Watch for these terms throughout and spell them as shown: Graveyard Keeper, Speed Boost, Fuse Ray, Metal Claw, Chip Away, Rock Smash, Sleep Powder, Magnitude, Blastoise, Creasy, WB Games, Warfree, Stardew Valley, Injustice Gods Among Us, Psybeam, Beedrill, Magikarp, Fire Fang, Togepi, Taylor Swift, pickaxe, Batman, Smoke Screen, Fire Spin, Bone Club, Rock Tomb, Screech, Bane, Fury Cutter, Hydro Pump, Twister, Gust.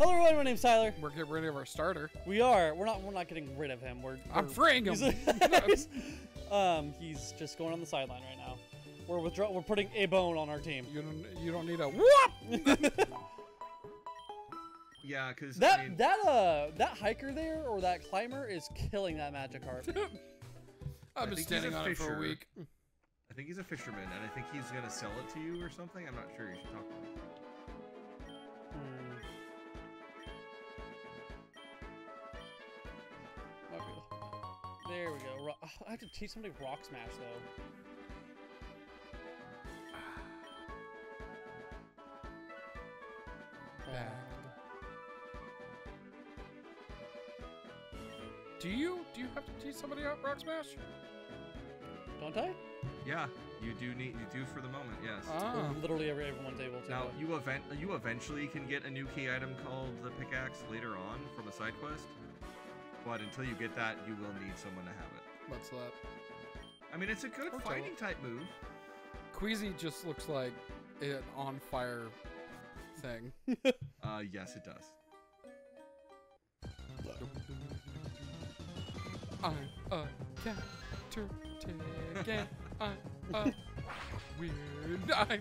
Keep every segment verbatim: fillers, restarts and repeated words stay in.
Hello everyone, my name's Tyler. We're getting rid of our starter. We are. We're not. We're not getting rid of him. We're. we're I'm freeing him. He's, um, he's just going on the sideline right now. We're withdraw. We're putting a bone on our team. You don't. You don't need a whoop. Yeah, cause that I mean, that uh that hiker there or that climber is killing that Magikarp. I've been standing on it for a week. I think he's a fisherman, and I think he's gonna sell it to you or something. I'm not sure. You should talk to him. There we go. I have to teach somebody Rock Smash, though. Bad. Do you do you have to teach somebody out Rock Smash? Don't I? Yeah, you do need you do for the moment. Yes. Ah. Literally every, everyone's able to. Now you event you eventually can get a new key item called the pickaxe later on from a side quest. But until you get that, you will need someone to have it. Mudslap. I mean, it's a good or fighting type move. Creasy just looks like an on fire thing. uh, yes, it does. I'm a cat turtigan. I'm a weird. I.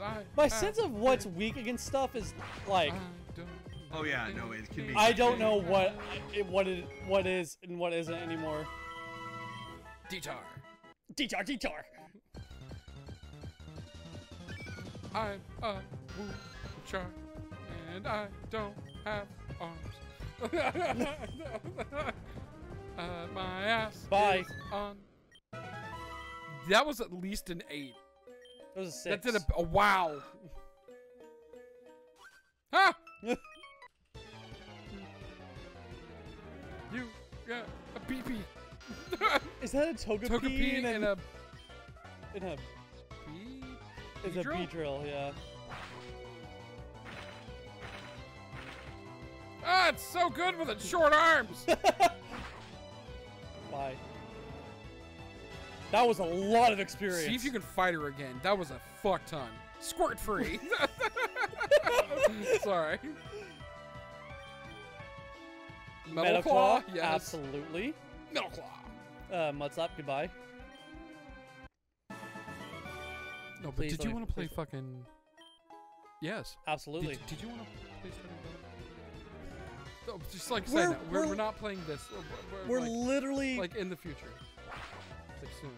I My I, sense of what's I, weak against stuff is like. I don't Oh yeah, no, it can be. I don't know what it, what it what is and what isn't anymore. Detar. Detar, Detar. I'm a woochar, and I don't have arms. uh, my ass Bye. is on. That was at least an eight. That was a six. That did a, a wow. Ha! Ah! You got a B P. Is that a Togepi? Togepi in, in a... In a... Bee... It's a Beedrill, yeah. Ah, it's so good with its short arms! Bye. That was a lot of experience. See if you can fight her again. That was a fuck ton. Squirt free! Sorry. Metal, Metal Claw? Claw? Yes. Absolutely. Metal Claw. Uh, Mudslap, goodbye. No, but please, did you want to play please. fucking... Yes. Absolutely. Did, did you want to play fucking... No, just like saying that. We're, we're, we're not playing this. We're, we're, we're like, literally... Like, in the future. Like, soon.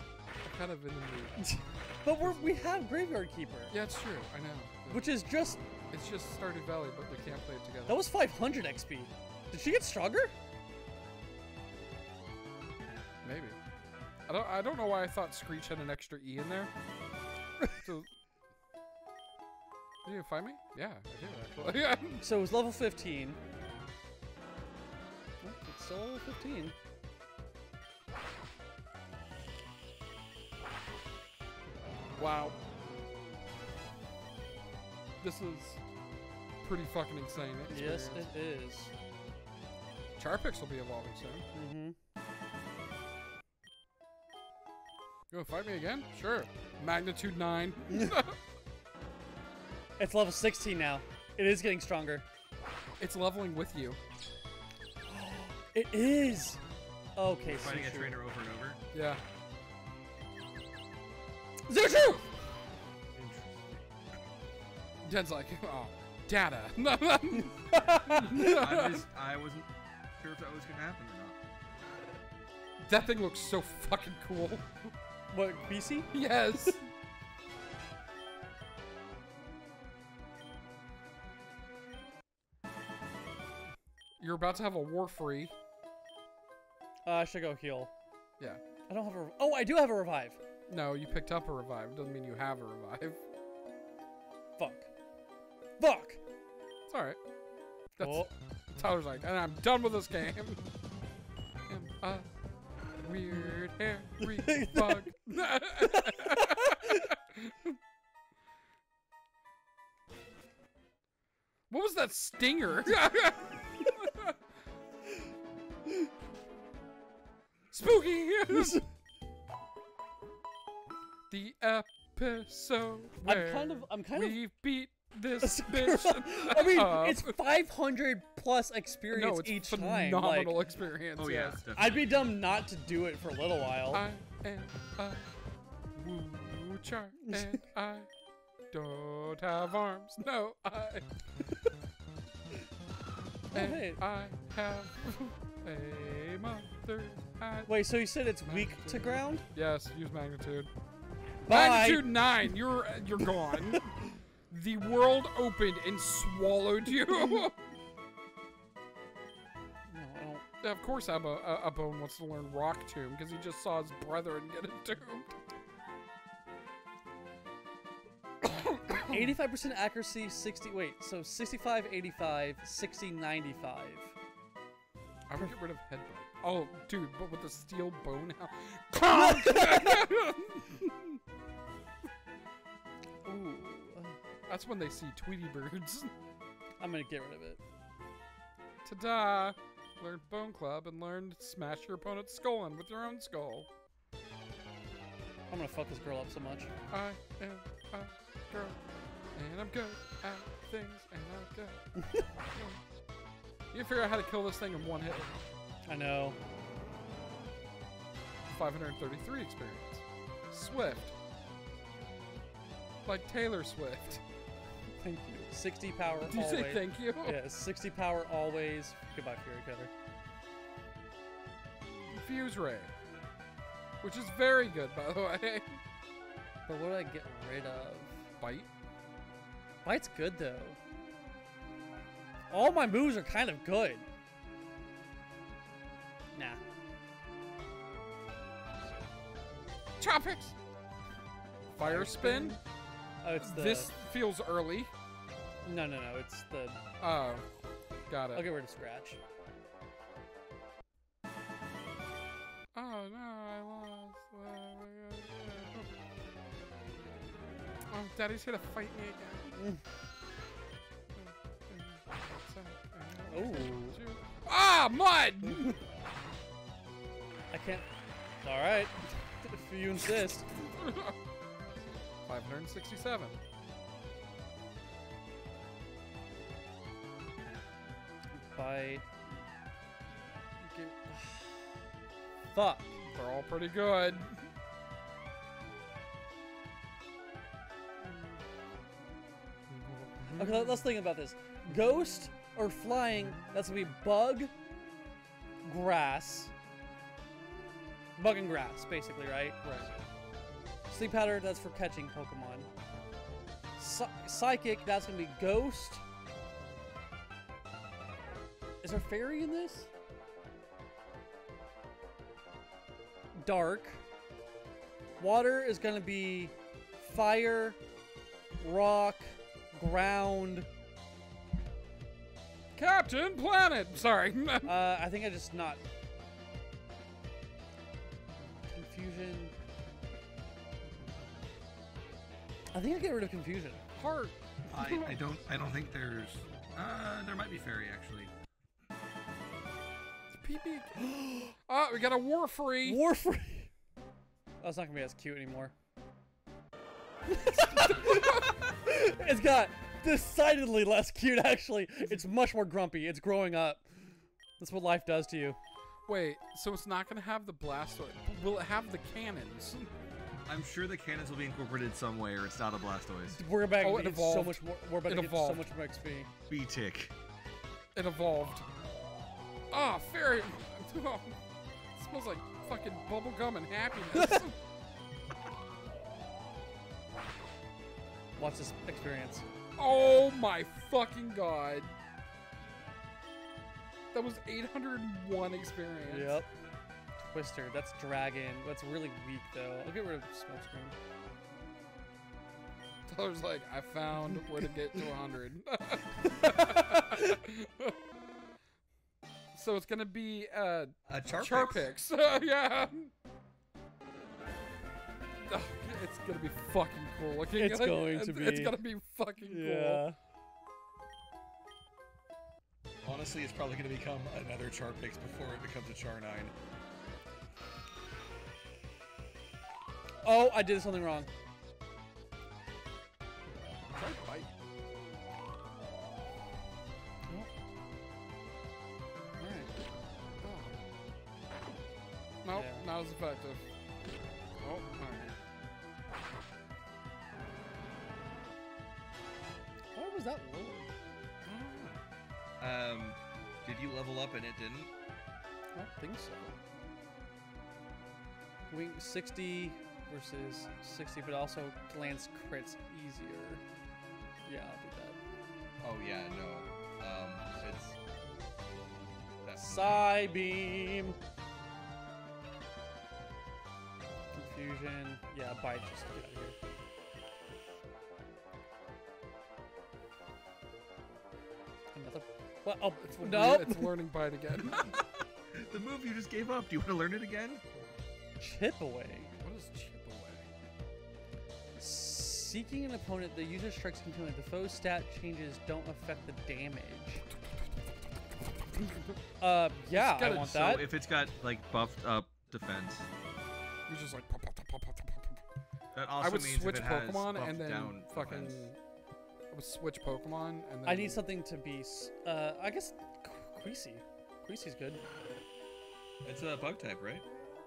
We're kind of in the mood. But we're, we have Graveyard Keeper. Yeah, it's true. I know. But which is just... It's just Stardew Valley, but we can't play it together. That was five hundred X P. Did she get stronger? Maybe. I don't. I don't know why I thought Screech had an extra E in there. So, did you find me? Yeah, I did actually. So it was level fifteen. Oh, it's still level fifteen. Wow. This is pretty fucking insane. Experience. Yes, it is. Charpix will be evolving soon. Mm-hmm. You wanna fight me again? Sure. Magnitude nine. It's level sixteen now. It is getting stronger. It's leveling with you. It is. Okay. We're fighting so a trainer over and over. Yeah. Zuchu! Jen's like, oh, data. I, just, I wasn't sure if that was going to happen or not. That thing looks so fucking cool. What, B C? Yes. You're about to have a Warfree. Uh, I should go heal. Yeah. I don't have a... Oh, I do have a revive. No, you picked up a revive. Doesn't mean you have a revive. Fuck. Fuck! It's alright. That's oh. Tyler's like, and I'm done with this game. Am I weird hairy bug? What was that stinger? Spooky! The episode where I'm kind of, I'm kind we of... beat this bitch. I mean, up. It's five hundred plus experience no, it's each time. Phenomenal like, experience. Oh yeah, yes. I'd be dumb not to do it for a little while. I am a woo-char and I don't have arms. No, I. And wait. I have a mother. I Wait, so you said it's magnitude. Weak to ground? Yes, use magnitude. Bye. Magnitude nine, you're you're gone. The world opened and swallowed you. No, I don't. Of course, I'm a, a, a bone wants to learn Rock Tomb because he just saw his brethren get entombed. eighty-five percent accuracy, sixty, wait, so sixty-five, eighty-five, sixty, ninety-five. I would get rid of headbutt. Oh, dude, but with the steel bone out. Ooh. That's when they see Tweety Birds. I'm gonna get rid of it. Ta-da! Learned Bone Club and learned smash your opponent's skull in with your own skull. I'm gonna fuck this girl up so much. I am a girl, and I'm good at things, and I'm good. You figure out how to kill this thing in one hit. I know. five hundred thirty-three experience. Swift. Like Taylor Swift. Thank you. sixty power always. Did you say thank you? Yeah, sixty power always. Goodbye, Fury Cutter. Fuse Ray. Which is very good, by the way. But what do I get rid of? Bite? Bite's good, though. All my moves are kind of good. Nah. Charpix! Fire Spin? Spin? Oh, it's the... This feels early. No, no, no, it's the... Oh, got it. I'll get rid of Scratch. Oh, no, I lost. Oh, Daddy's gonna fight me again. Oh. Ah, mud! I can't. Alright. If you insist. five hundred sixty-seven. Bite. Give... Fuck. They're all pretty good. Okay, let's think about this. Ghost or flying, that's gonna be bug, grass. Bug and grass, basically, right? Right. Sleep Powder, that's for catching Pokemon. Psy Psychic, that's gonna be Ghost. Is there Fairy in this? Dark. Water is gonna be fire, rock, ground. Captain Planet! Sorry. uh, I think I just not. Confusion. I think I get rid of confusion. Heart. I, I don't. I don't think there's. Uh, there might be fairy actually. P P. Oh, we got a Warfree. Warfree. That's not gonna be as cute anymore. It's got decidedly less cute, actually. It's much more grumpy. It's growing up. That's what life does to you. Wait, so it's not going to have the Blastoise. Will it have the cannons? I'm sure the cannons will be incorporated some way, or it's not a Blastoise. We're about oh, to get so much more. We're about it to evolved. Get so much more X P. B-tick. It evolved. Ah, oh, fairy. Oh, it smells like fucking bubblegum and happiness. Watch this experience. Oh my fucking god. That was eight hundred one experience. Yep. Twister, that's dragon. That's really weak though. I'll get rid of Smoke Screen. Taylor's like, I found where to get to one hundred. So it's gonna be uh, a Charpix. Charpix. Yeah. It's gonna be fucking cool looking. It's like, going it's, to be. It's gonna be fucking yeah. cool. Honestly, it's probably gonna become another Charpix before it becomes a Char nine. Oh, I did something wrong. Try to bite. was effective. Oh, my. Why was that low? Um, did you level up and it didn't? I don't think so. Wing sixty versus sixty, but also glance crits easier. Yeah, I'll do that. Oh yeah, no. Um, it's. Psybeam! Confusion. Yeah, bite just to get out of here. Another. What? Oh, it's no! It's learning bite again. The move you just gave up. Do you want to learn it again? Chip Away. What is Chip Away? Seeking an opponent, the user strikes continually. The foe's stat changes don't affect the damage. Uh, yeah, I want that. So if it's got like buffed up defense, you're just like. Pop, pop, pop, pop, pop, pop. That also I would means switch if it Pokemon has and then down fucking. Defense. I would switch Pokemon and then. I need something to be. Uh, I guess Creasy. Creasy's good. It's a bug type, right?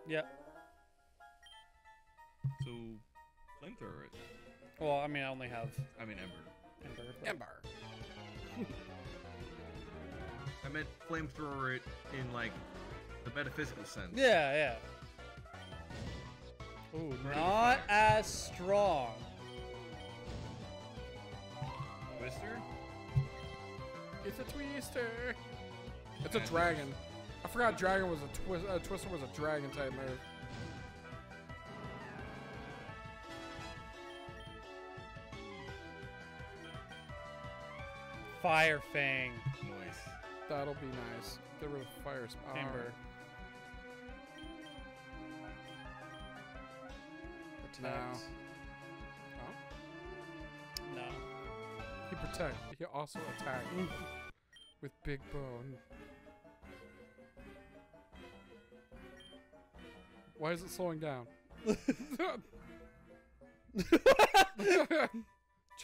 Yeah. So, Flamethrower. Well, I mean, I only have. I mean, Ember. Ember. But... Ember. I meant Flamethrower it in, like, the metaphysical sense. Yeah, yeah. Ooh, not as strong. Twister? It's a Twister. It's a dragon. I forgot dragon was a twi- uh, Twister was a dragon type move. Fire Fang. Nice. That'll be nice. Get rid of Fire Spin. Ember. Protect. No. No. He protect. He also attack with Big Bone. Why is it slowing down?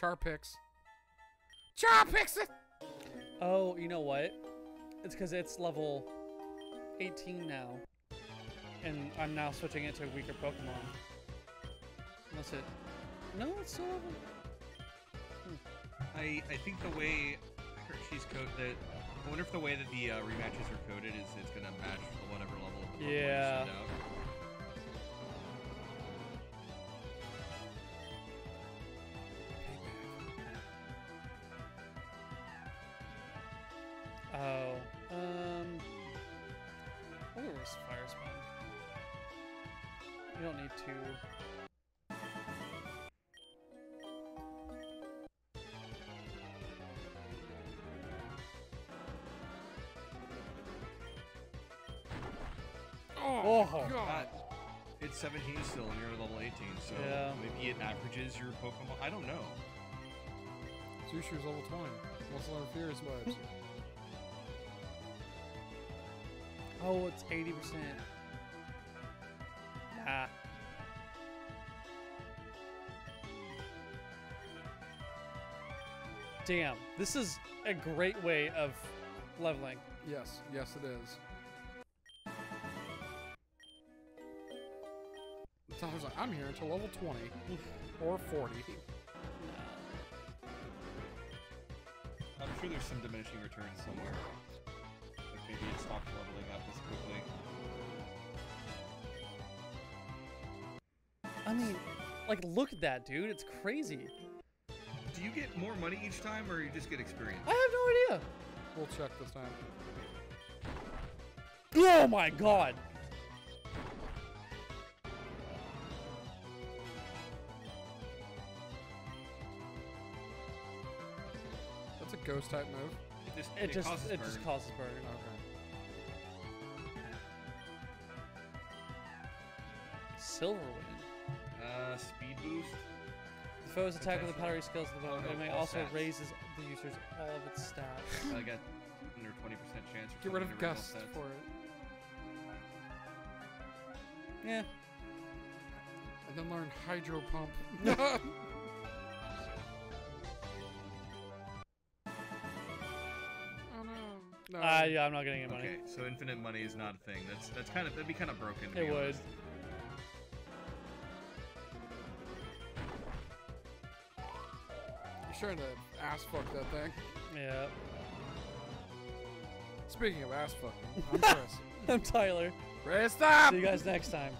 Charpix. Charpix it! Oh, you know what? It's because it's level eighteen now, and I'm now switching it to weaker Pokemon. Unless it... No, it's still level... Hmm. I, I think the way she's coded... I wonder if the way that the uh, rematches are coded is it's going to match the whatever level of Pokemon yeah. you send out. Oh, um, where's Fire Spin? You don't need to. Oh, oh God. It's seventeen still, and you're level eighteen, so yeah. Maybe it averages your Pokemon. I don't know. Zushu's level twenty. Let's learn Furious vibes. Oh, it's eighty percent. Nah. Damn, this is a great way of leveling. Yes, yes, it is. So I was like, I'm here until level twenty or forty. I'm sure there's some diminishing returns somewhere. Maybe it stopped leveling up this quickly. I mean, like, look at that, dude. It's crazy. Do you get more money each time, or you just get experience? I have no idea. We'll check this time. Oh, my God. That's a ghost-type move. It just it, it just causes it burn. Just causes burn. Okay. Silverwind. Uh, speed boost. The foe's attack with the powdery skills of the foe. It may also stats. Raises the user's all of its stats. I got under twenty percent chance. Get rid of Gust for it. Yeah. And then learn hydro pump. No, Uh, yeah, I'm not getting any money. Okay, so infinite money is not a thing. That's that's kind of that'd be kind of broken. It would. You're trying to ass fuck that thing. Yeah. Speaking of ass fucking, I'm Chris. I'm Tyler. Chris, stop! See you guys next time.